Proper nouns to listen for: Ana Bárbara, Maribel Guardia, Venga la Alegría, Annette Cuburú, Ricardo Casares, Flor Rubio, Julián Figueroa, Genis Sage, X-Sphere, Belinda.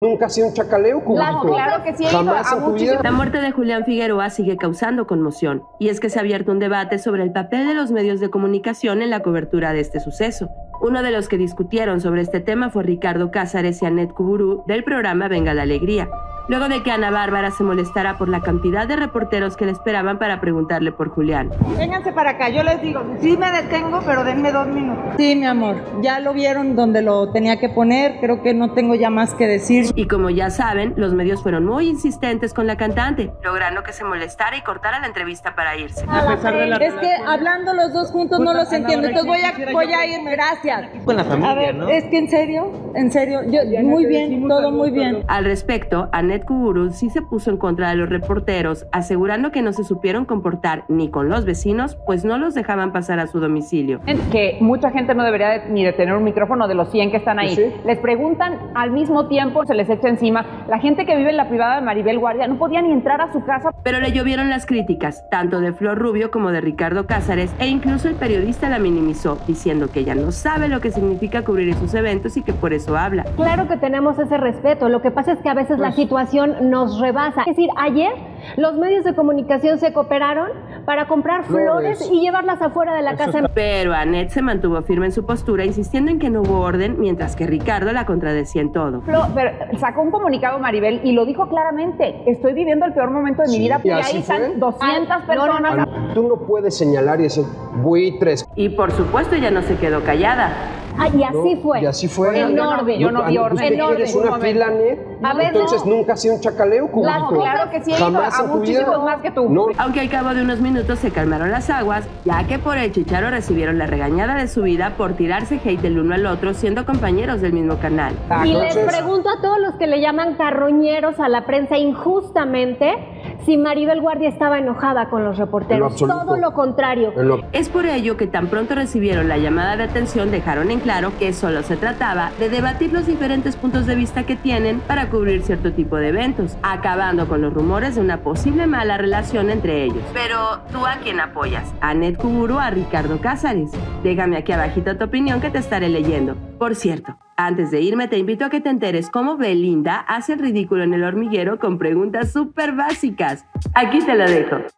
¿Nunca hacía un chacaleo con Claro, claro que sí. Jamás a muchísimo. La muerte de Julián Figueroa sigue causando conmoción, y es que se ha abierto un debate sobre el papel de los medios de comunicación en la cobertura de este suceso. Uno de los que discutieron sobre este tema fue Ricardo Casares y Annette Cuburú del programa Venga la Alegría, luego de que Ana Bárbara se molestara por la cantidad de reporteros que le esperaban para preguntarle por Julián. Vénganse para acá, yo les digo, sí me detengo, pero denme 2 minutos. Sí, mi amor, ya lo vieron donde lo tenía que poner, creo que no tengo ya más que decir. Y como ya saben, los medios fueron muy insistentes con la cantante, logrando que se molestara y cortara la entrevista para irse. Es que hablando los dos juntos no los entiendo, entonces voy a irme, gracias. Con la familia, a ver, ¿no? Es que en serio, yo, muy bien, todo muy bien. Al respecto, Annette Cuburú sí se puso en contra de los reporteros, asegurando que no se supieron comportar ni con los vecinos, pues no los dejaban pasar a su domicilio. Que mucha gente no debería ni de tener un micrófono de los 100 que están ahí. ¿Sí? Les preguntan al mismo tiempo, se les echa encima. La gente que vive en la privada de Maribel Guardia no podía ni entrar a su casa. Pero le llovieron las críticas, tanto de Flor Rubio como de Ricardo Casares, e incluso el periodista la minimizó, diciendo que ella no sabe lo que significa cubrir esos eventos y que por eso habla. Claro que tenemos ese respeto, lo que pasa es que a veces la situación nos rebasa. Es decir, ayer los medios de comunicación se cooperaron para comprar flores y llevarlas afuera de la casa. Pero Annette se mantuvo firme en su postura, insistiendo en que no hubo orden, mientras que Ricardo la contradecía en todo. Pero sacó un comunicado Maribel y lo dijo claramente: estoy viviendo el peor momento de mi vida, porque ahí están 200 personas. Tú no puedes señalar y decir buitres. Y por supuesto ella no se quedó callada. Ah, y así fue. Y así fue. En orden. Yo no vi orden. En orden. ¿Eres una fila, Annette? Entonces nunca hacía un chacaleo con Claro, claro que sí. Jamás a muchísimos más que tú. No. Aunque al cabo de unos minutos se calmaron las aguas, ya que por el chicharo recibieron la regañada de su vida por tirarse hate del uno al otro, siendo compañeros del mismo canal. Y les pregunto a todos los que le llaman carroñeros a la prensa injustamente si Maribel Guardia estaba enojada con los reporteros. Todo lo contrario. Es por ello que tan pronto recibieron la llamada de atención, dejaron en claro que solo se trataba de debatir los diferentes puntos de vista que tienen para cubrir cierto tipo de eventos, acabando con los rumores de una posible mala relación entre ellos. Pero, ¿tú a quién apoyas? ¿A Annette Cuburú o a Ricardo Casares? Déjame aquí abajito tu opinión, que te estaré leyendo. Por cierto, antes de irme, te invito a que te enteres cómo Belinda hace el ridículo en El Hormiguero con preguntas súper básicas. Aquí te lo dejo.